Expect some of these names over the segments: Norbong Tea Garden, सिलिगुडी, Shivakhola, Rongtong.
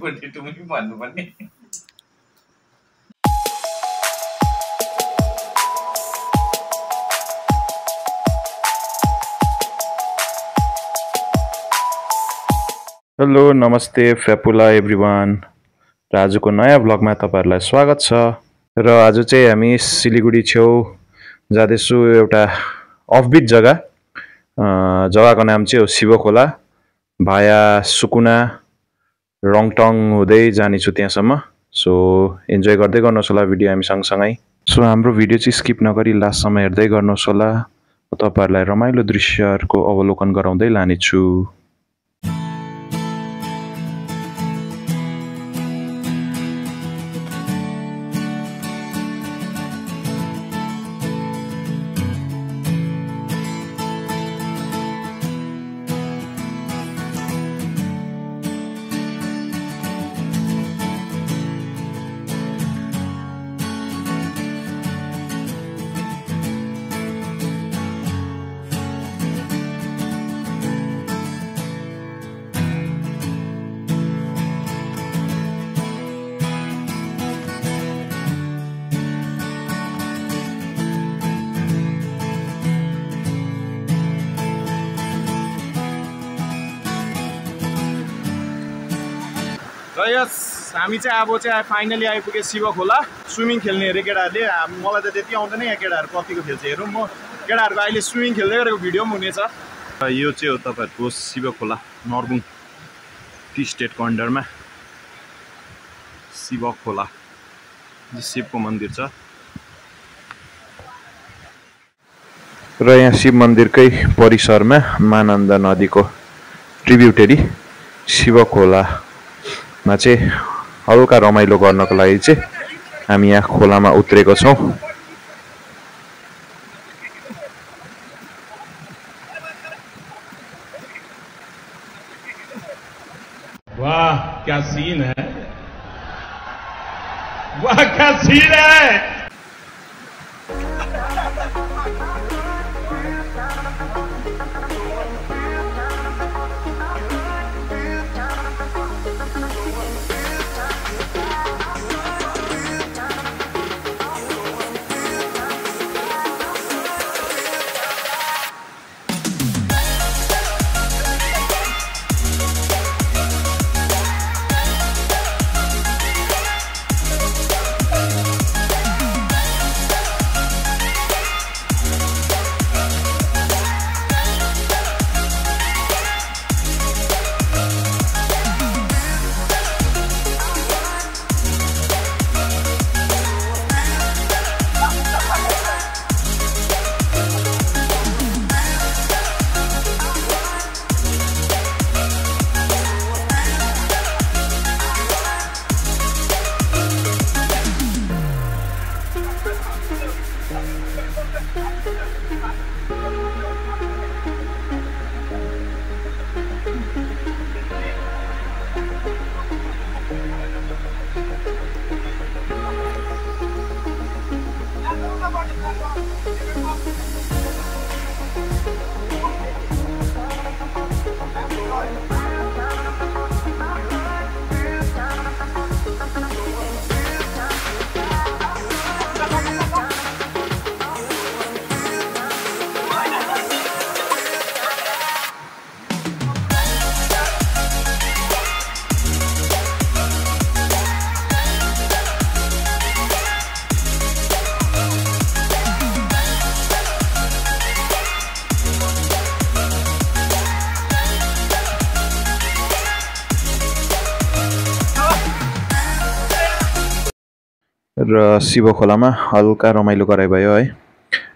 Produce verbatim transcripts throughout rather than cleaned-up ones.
potato में बांधो बने हेलो नमस्ते फेपुला एभ्रिवान र आजको नयाँ भ्लगमा तपाईहरुलाई स्वागत छ र आज चाहिँ हामी सिलिगुडी छेउ जादैछु एउटा अफबिट जग्गा जग्गाको नाम चाहिँ हो शिवखोला भाया सुकुना रङटङ हुँदै जाने छु त्यहाँसम्म सो एन्जॉय गर्दै गर्नुहोस् होला भिडियो हामी सँगसँगै सो हाम्रो भिडियो चाहिँ स्किप नगरी लास्ट सम्म हेर्दै गर्नुहोस् होला म तपाईहरुलाई रमाइलो दृश्यहरुको अवलोकन गराउँदै लानेछु Yes, I have finally I put a Shivakhola swimming hill near Regada. I'm all at the on the naked or coffee with the room. Get our guy swimming hill video Munesa. You too, top at post Shivakhola, Norbong Tea State Conderma Shivakhola. The ship commanded, sir. Raya Ship Mandirke, Porisarma, Mananda Nadiko, tributary Shivakhola. माचे हल्का रमाइलो गर्नको लागि चाहिँ हामी यहाँ खोलामा उत्रेको छौं वाह क्या सीन है वाह क्या सीन है र शिवखोलामा हल्का रमाइलो गराइ भयो है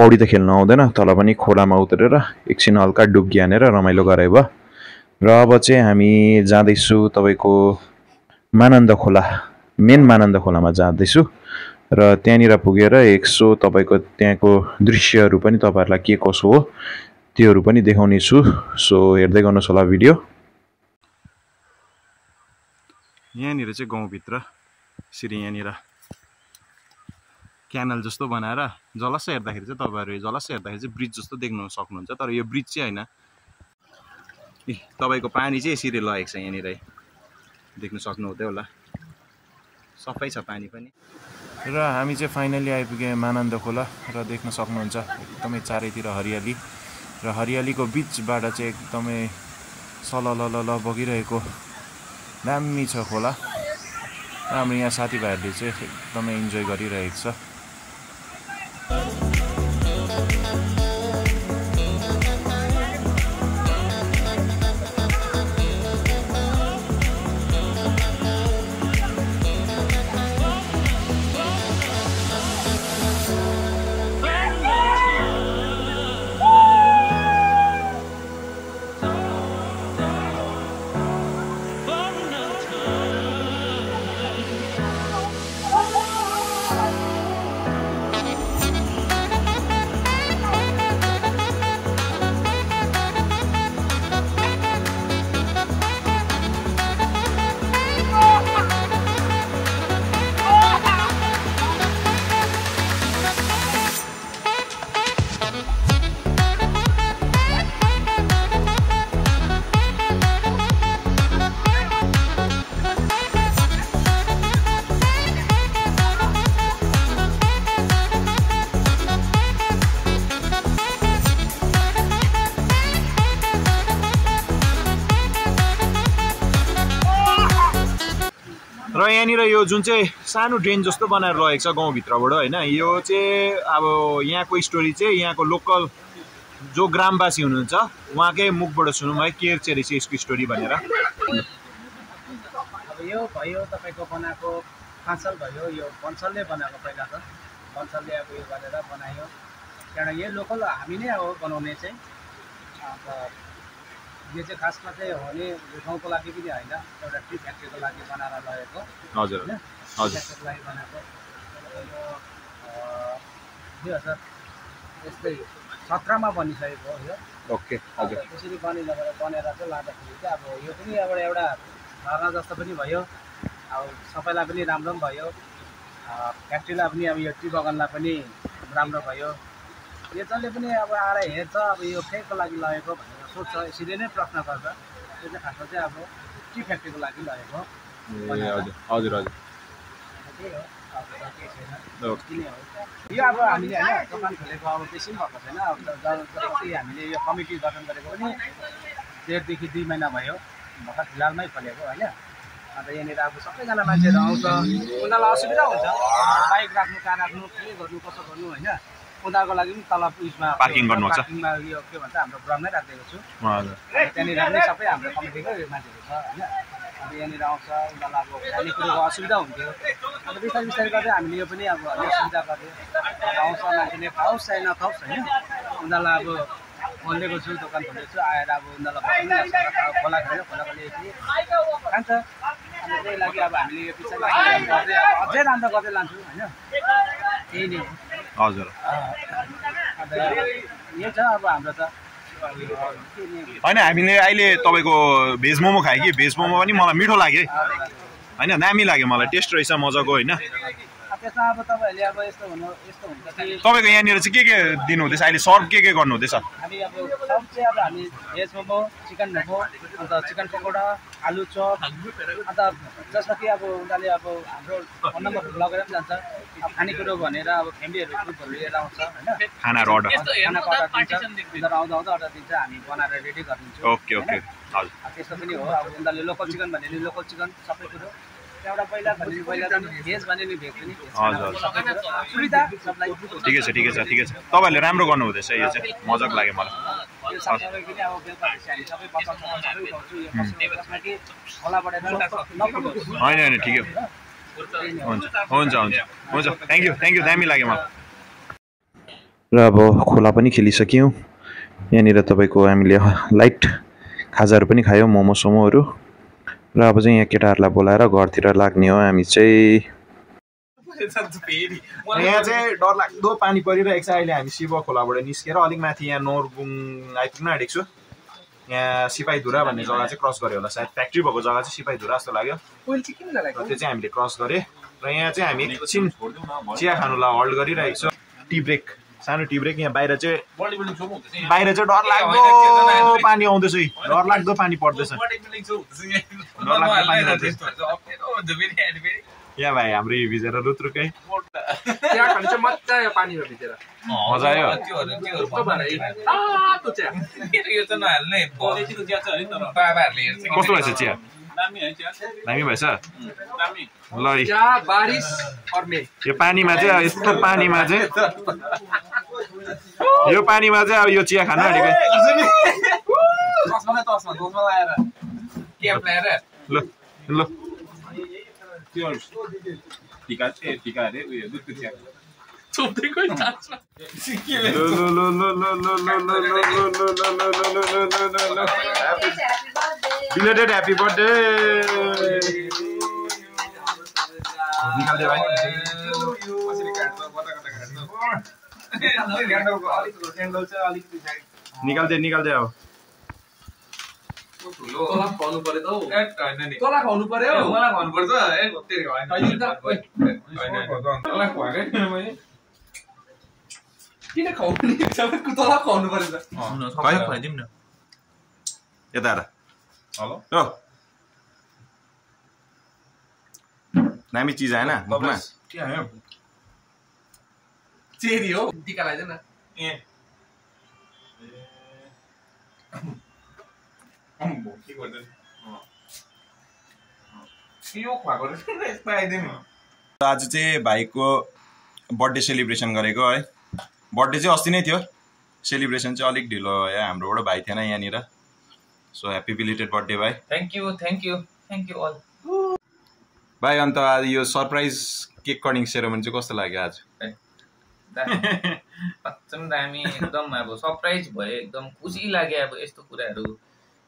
पौडी त खेल्न आउँदैन तल पनि खोलामा उतरेर एकछिन हल्का डुबकी हानेर रमाइलो गराइ भयो र अब चाहिँ हामी जाँदै छु तपाईको मानन्द खोला मेन मानन्द खोलामा जाँदै छु र त्यहाँनिर पुगेर एकसो तपाईको त्यहाँको दृश्यहरु पनि तपाईहरुलाई के कसो हो त्योहरु पनि देखाउने छु सो हेर्दै गर्नुहोस् होला भिडियो यहाँनिर चाहिँ गाउँ भित्र सिरी यहाँनिर Canal just to banana, Jolasa at the Hirs of Ray, Jolasa at the Hirs Bridge just to Digno Socknons, or your bridge China. Tobacco Pan is a serial like any day. देख्न सक्नुहुन्छ होला सफै छ पानी पनि र हामी चाहिँ finally आइपुगे मानन्द खोला र देख्न सक्नुहुन्छ एकदमै चारैतिर हरियाली र हरियालीको बीचबाट चाहिँ एकदमै सलललल बगिरहेको दामी छ खोला र हामी यहाँ साथीभाइहरुले चाहिँ एकदमै इन्जोय गरिरहेको छ र यहाँनिर यो जुन चाहिँ सानो ड्रेन जस्तो बनाएर रहेको छ गाउँ भित्रबाट हैन यो चाहिँ अब यहाँको स्टोरी चाहिँ यहाँको लोकल जो ग्रामवासी हुनुहुन्छ उहाँकै मुखबाट सुनौं है के चाहिँ रहेछ यसको स्टोरी भनेर अब यो भयो तपाईको बनाको फासल भयो यो पञ्चलले बनाको पहिला त पञ्चलले अब यो गरेर बनायो त्यहाँ यो लोकल हामी नै अब बनाउने चाहिँ अब यो चाहिँ खासमा चाहिँ हो नि गाउँको लागि पनि हैन एउटा टी फ्याक्ट्रीको लागि बनाएर लगेको हजुर हजुर त्यसको लागि बनाएको यो सर यस्तै सत्र मा बनिसकेको हो यो ओके हजुर त्यसरी बनेर बनेर चाहिँ लादाखेरि चाहिँ अब यो पनि एउटा एउटा धारणा जस्तो पनि भयो अब सबैलाई पनि राम्रो पनि भयो फ्याक्ट्रीलाई पनि अब यो टी बगानलाई पनि राम्रो भयो यो जसले पनि अब आएर हेर्छ अब यो केको लागि लगेको भनेर सोच्छ यसरी नै प्रश्न गर्छ त्यो चाहिँ खासमा चाहिँ अब टी फ्याक्ट्रीको लागि लगेको ए हजुर हजुर हजुर यो अब हामीले हैन दोकान खोलेको अब बेसी भएको छैन अब जति हामीले यो कमिटी गठन गरेको पनि डेढदेखि दुई महिना भयो भर्खर फिलहालमै खोलेको हैन अब यहाँनिर अब सबैजना मान्छेहरू आउँछ उनीहरूलाई असुविधा हुन्छ बाइक राख्नु कार राख्नु के गर्नु कसो गर्नु हैन उनीहरूको लागि पनि तल उइसमा पार्किङ गर्नु छ पार्किङमा यो के भन्छ हाम्रो ग्राउन्डमै राखेको छु हजुर त्यहाँनिर हामी सबै हाम्रो कमिटीको मान्छेहरू छ हैन अब यहाँनिर आउँछ उनीहरूलाई अब खाने कुरोको असुविधा हुन्थ्यो अब बिस्तारै बिस्तारै गर्दै हामीले यो पनि अब सुविधा गर्दै आउँछ मान्छेले खाओस् चाहे नखाओस् हैन उनीहरूलाई अब खोलेको छु दोकान खोलेको छु आएर अब उनीहरूलाई खोला खोलेर खोला खोलेर खान्छ अनि त्यही लागि अब हामीले यो पिछाडि अझै राम्रो गर्दै लान्छौँ हैन त्यही नै हजुर हैन हामीले अहिले तपाईको भेज मोमो खाए कि भेज मोमो पनि मलाई मिठो लाग्यो हैन नामी लाग्यो मलाई टेस्ट रहेछ मजाको हैन तपाईको यहाँनिर चाहिँ के के दिनु हुँदैछ अहिले सर्भ के के गर्नु हुँदैछ हामी अब सर्भ चाहिँ अब हामी भेज मोमो चिकन मोमो अनि त चिकन पकौडा आलु चप अनि त जसमा कि अब उनीहरूले अब हाम्रो फोन नम्बर लगेर पनि जान्छ अब खानेकुरो भनेर अब फ्यामिलीहरू ग्रुपहरू लिएर आउँछ हैन खानाहरू अर्डर उनीहरू आउँदा आउँदा अर्डर दिन्छ हामी बनाएर रेडी गरिदिन्छौँ ओके ओके हजुर त्यस्तो पनि हो अब उनीहरूले लोकल चिकन भन्यो भने लोकल चिकन सबै कुरो एउटा पहिला भन्यो पहिला त भेज भन्यो नि भेज पनि हजुर सुविधा सबलाई ठीक छ ठीक छ ठीक छ तपाईहरुले राम्रो गर्नु हुँदैछ यो चाहिँ मजाक लाग्यो मलाई सबैले पनि अब बेलपास हामी सबै बचाउँछ सबै उठाउँछु यो कसमा कि खोला बढेर नपुगोस् हैन हैन ठीक हो हुन्छ हुन्छ हुन्छ हुन्छ थ्यांक यू थ्यांक यू दामी लाग्यो मलाई र अब खोला पनि खेलिसक्यौं यहाँनिर तपाईको हामीले लाइट खाजाहरु पनि खायौ मोमो सोमोहरु र अब चाहिँ यहाँ केटाहरुलाई बोलाएर घरतिर लाग्ने हो हामी चाहिँ यहाँ चाहिँ डरलाग्दो पानी परिरहेको छ अहिले हामी शिव खोलाबाट निस्केर अलिक माथि यहाँ नोरबुङ आइपुग्न आँटेको छु यहाँ सिपाहीधुरा भन्ने जग्गा चाहिँ क्रस गरे होला सायद फ्याक्ट्री भएको जग्गा चाहिँ सिपाहीधुरा जस्तो लाग्यो त्यो चाहिँ हामीले क्रस गरे र यहाँ चाहिँ हामी एकछिन चिया खानुलाई होल्ड गरिरहेको छ टी ब्रेक सानो टिब्रे के यहाँ बाहिर चाहिँ बाहिर चाहिँ डर लाग्दो पानी आउँदैछ है डर लाग्दो पानी पर्दैछ डर लाग्दो पानी पर्दैछ या भाइ हाम्रो भिजेर रुत्रुकै त्यहाँ खन्छ मज्जा आयो पानीमा भिजेर मजा आयो त्योहरु त्योहरु तातो चिया यो त नहाल्ने बलेटीको चिया छ हैन तर बाबाहरुले हेर्छ कस्तो रहेछ चिया दामी है चिया दामी भएछ दामी ल चिया बारिश पर्ने यो पानीमा चाहिँ यस्तो पानीमा चाहिँ यो पानीमा चाहिँ अब यो चिया खान आडेको गर्छ नि तस्मा तस्मा दोस्मा लाएर क्याप लाएर ल ल टीका टीका रे उयो दुध टिका छोप्दै कोइ चाछ ल ल ल ल ल ल ल ल हैप्पी बिलेटेड हैप्पी बर्थडे निकाल दे भाइ कसरी काट्छ बता कता काट्छ क्यान्डलको अलिक क्यान्डल छ अलिक साइड निकाल दे निकाल दे अब तला खाउनु पर्यो त हो हैन नि तला खाउनु पर्यो मलाई खाउनु पर्छ ए तेरे हैन तला खाके मैले किन खाउनु नि सबैको तला खाउनु पर्यो त भयो खाइदिम न यता आरा हेलो हो नामी चीज हैन भक्मा के आयो चेरी हो टीका लाइदैन ए I'm going to go to the house. I'm going to birthday celebration. Birthday celebration. I'm going to go So happy belated birthday. Bye. Thank you. Thank you. Thank you all. Bye. I'm going to surprise cake cutting ceremony. Surprise.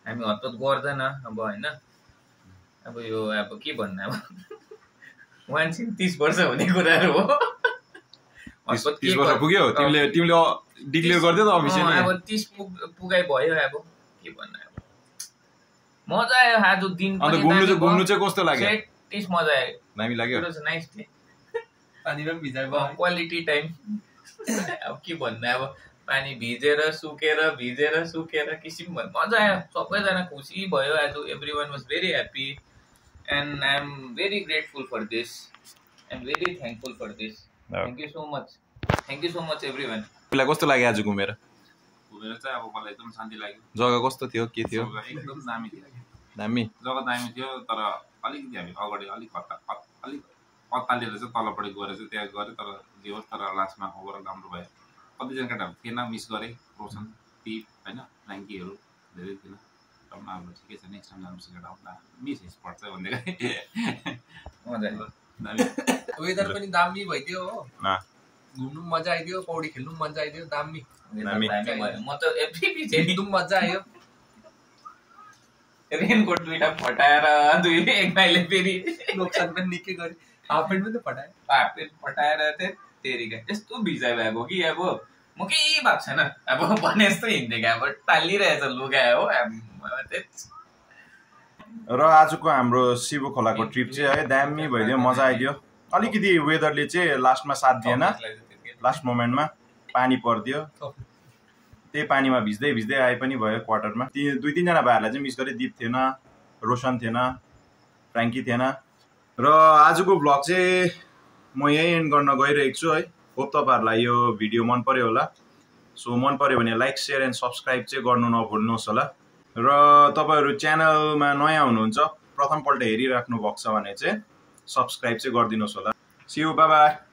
I mean, what was going on? About na, about you, about keep on na. One thing, this person only could have. This person, who gave? Team le, team le, declare got that officially. No, about this, who gave boy, about keep on na. Moza, ha, jo din. Ado gumnu, gumnu, che kosto lagya. This moza. Naimi lagya. It was nice day. Pani mein bhija ba. Quality time. About keep on na, about. पानी भिजेर सुकेर भिजेर सुकेर किसिम भयो मजा आयो सबै जना खुसी भयो आज everyone was very happy and I am very grateful for this I am very thankful for this thank you so much thank you so much everyone मलाई कस्तो लाग्यो आज घुमेर घुमेर चाहिँ अब मलाई एकदम शान्ति लाग्यो जग्गा कस्तो थियो के थियो एकदम दामी थियो दामी जग्गा दामी थियो तर अलिकति हामी अगाडि अलिक हत्ता अलिक पत्तालेर चाहिँ तलपडे गएर चाहिँ त्यहाँ गरे तर जे होस् तर लास्टमा ओभरअल राम्रो भयो अब जन कटा फेना मिस गरे रोशन टीप हैन ल्याङ्कीहरु धेरै थिएन तर हाम्रो ठिकै छ नेक्स्ट टाइम जानु सकेटा होला मिस स्पट चाहिँ भन्दै मजा आयो दामी वेदर पनि दामी भइदियो हो घुम्नु मजा आइदियो पौडी खेल्नु मजा आइदियो दामी दामी म त एभ्री बिच एकदम मजा आयो रेनकोट दुईटा फटाएर दुई एक भाइले फेरि नोक्सान पनि निकै गरे हाफपेन्ट पनि फटाए हाफपेन्ट फटाएर थे तेरीका यस्तो भिजाइ भएको कि अब म केही भएको छैन अब भने जस्तो हिँड्नेका अब टालिरहेछ लुगा हो र आजको हाम्रो शिवखोलाको ट्रिप चाहिँ है दामी भइदियो मजा आइदियो अलिकति वेदरले चाहिँ लास्टमा साथ दिएन लास्ट मोमेन्टमा पानी पर्दियो त्यही पानीमा भिज्दै भिज्दै आए पनि भयो क्वार्टरमा दुई तीन जना भाइहरुलाई चाहिँ मिस गरे दीप थिएन रोशन थिएन फ्र्याङ्की थिएन र आजको ब्लग चाहिँ म यही एन्ड गर्न गइरहेको छु है होप तपाईहरुलाई यो भिडियो मन पर्यो होला सो मन पर्यो भने लाइक शेयर एन्ड सब्स्क्राइब चाहिँ गर्नु नभुल्नुहोस् होला र तपाईहरु च्यानलमा नयाँ हुनुहुन्छ प्रथमपल्ट हेरिराख्नु भएको छ भने चाहिँ सब्स्क्राइब चाहिँ गरिदिनुहोस् होला सी यू बाइ बाइ